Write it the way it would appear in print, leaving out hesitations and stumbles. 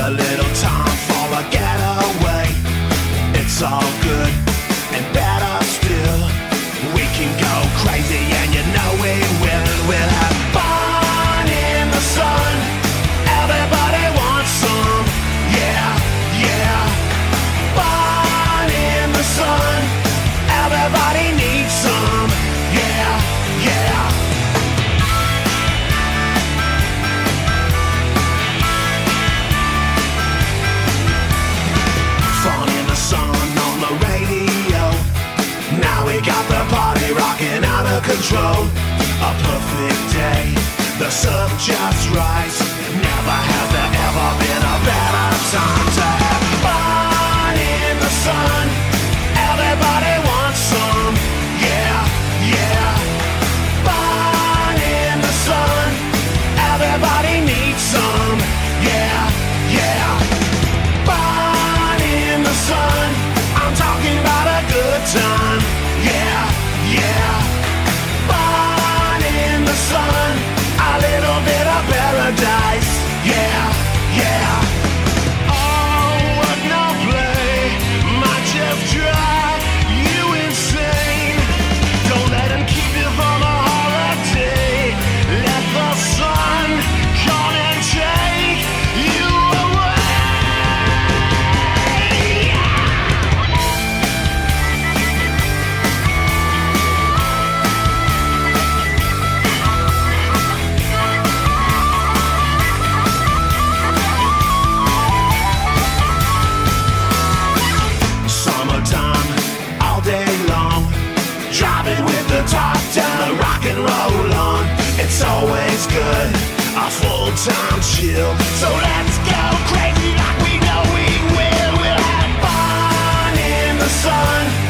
a little time for a getaway. It's all good and better still. We can go crazy and you know we will. We'll have fun in the sun. Everybody wants some, yeah, yeah. Fun in the sun. Everybody needs some, yeah, yeah. Control, a perfect day, the sun just rises. Never has there ever been a better time to have fun in the sun. Everybody wants some, yeah, yeah. Fun in the sun. Everybody needs some, yeah, yeah. Fun in the sun. I'm talking about a good time, yeah, yeah. Sun, a little bit of paradise, yeah, yeah. Oh, what no play might just drive you insane. Don't let him keep you from a holiday. Let the sun come and take you away. Top down, rock and roll on. It's always good, a full-time chill. So let's go crazy like we know we will. We'll have fun in the sun.